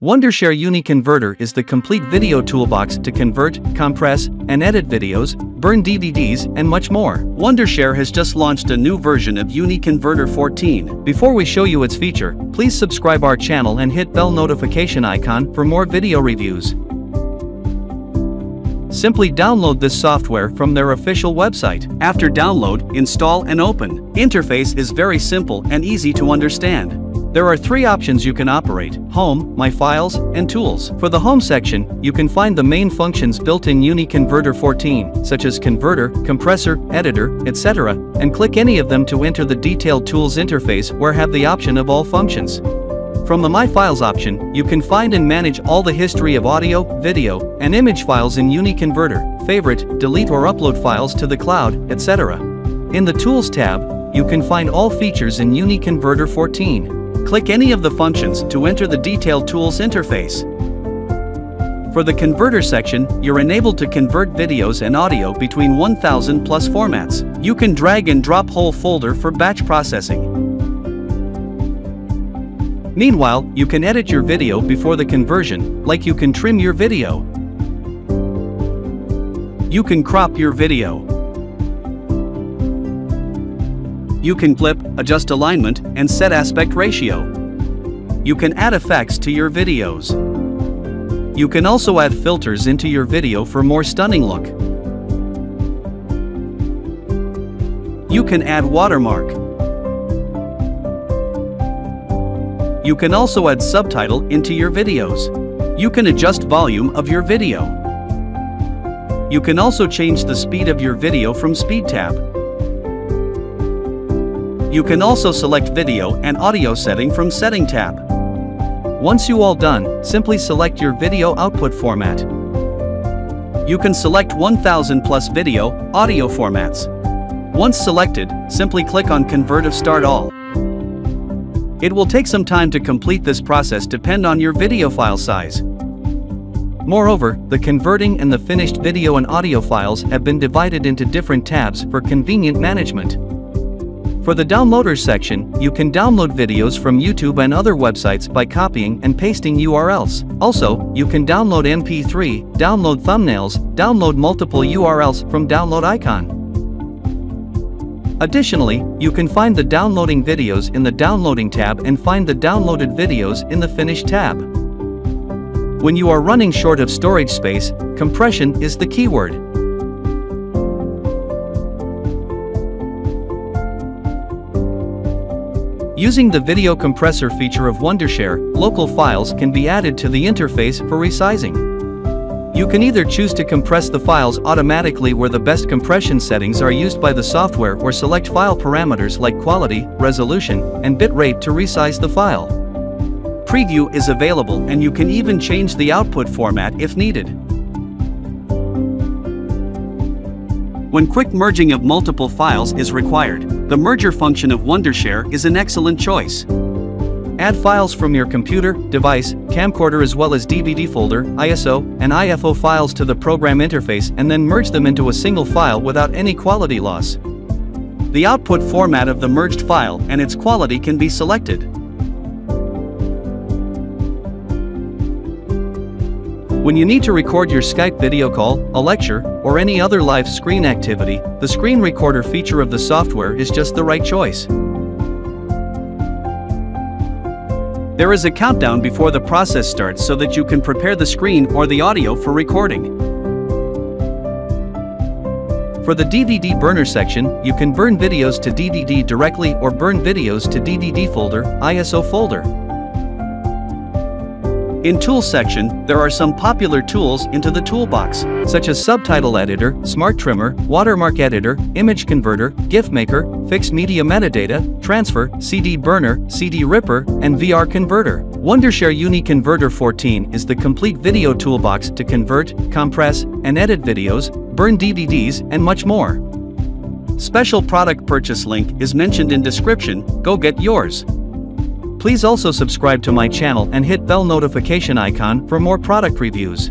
Wondershare UniConverter is the complete video toolbox to convert, compress, and edit videos, burn DVDs, and much more. Wondershare has just launched a new version of UniConverter 14. Before we show you its feature, please subscribe our channel and hit bell notification icon for more video reviews. Simply download this software from their official website. After download, install and open. Interface is very simple and easy to understand. There are three options you can operate: Home, My Files, and Tools. For the Home section, you can find the main functions built in UniConverter 14, such as Converter, Compressor, Editor, etc., and click any of them to enter the Detailed Tools interface where have the option of all functions. From the My Files option, you can find and manage all the history of audio, video, and image files in UniConverter, favorite, delete or upload files to the cloud, etc. In the Tools tab, you can find all features in UniConverter 14. Click any of the functions to enter the Detailed Tools interface. For the Converter section, you're enabled to convert videos and audio between 1000 plus formats. You can drag and drop whole folder for batch processing. Meanwhile, you can edit your video before the conversion, like you can trim your video. You can crop your video. You can clip, adjust alignment, and set aspect ratio. You can add effects to your videos. You can also add filters into your video for more stunning look. You can add watermark. You can also add subtitle into your videos. You can adjust volume of your video. You can also change the speed of your video from Speed tab. You can also select video and audio setting from Setting tab. Once you all done, simply select your video output format. You can select 1000 plus video, audio formats. Once selected, simply click on Convert to Start All. It will take some time to complete this process depend on your video file size. Moreover, the converting and the finished video and audio files have been divided into different tabs for convenient management. For the Downloader section, you can download videos from YouTube and other websites by copying and pasting URLs. Also, you can download mp3, download thumbnails, download multiple URLs from download icon. Additionally, you can find the downloading videos in the Downloading tab and find the downloaded videos in the Finish tab. When you are running short of storage space, compression is the keyword. Using the video compressor feature of Wondershare, local files can be added to the interface for resizing. You can either choose to compress the files automatically where the best compression settings are used by the software or select file parameters like quality, resolution, and bitrate to resize the file. Preview is available and you can even change the output format if needed. When quick merging of multiple files is required, the merger function of Wondershare is an excellent choice. Add files from your computer, device, camcorder as well as DVD folder, ISO, and IFO files to the program interface and then merge them into a single file without any quality loss. The output format of the merged file and its quality can be selected. When you need to record your Skype video call, a lecture, or any other live screen activity, the screen recorder feature of the software is just the right choice. There is a countdown before the process starts so that you can prepare the screen or the audio for recording. For the DVD burner section, you can burn videos to DVD directly or burn videos to DVD folder, ISO folder. In Tools section, there are some popular tools into the toolbox, such as Subtitle Editor, Smart Trimmer, Watermark Editor, Image Converter, GIF Maker, Fix Media Metadata, Transfer, CD Burner, CD Ripper, and VR Converter. Wondershare UniConverter 14 is the complete video toolbox to convert, compress, and edit videos, burn DVDs, and much more. Special product purchase link is mentioned in description, go get yours. Please also subscribe to my channel and hit bell notification icon for more product reviews.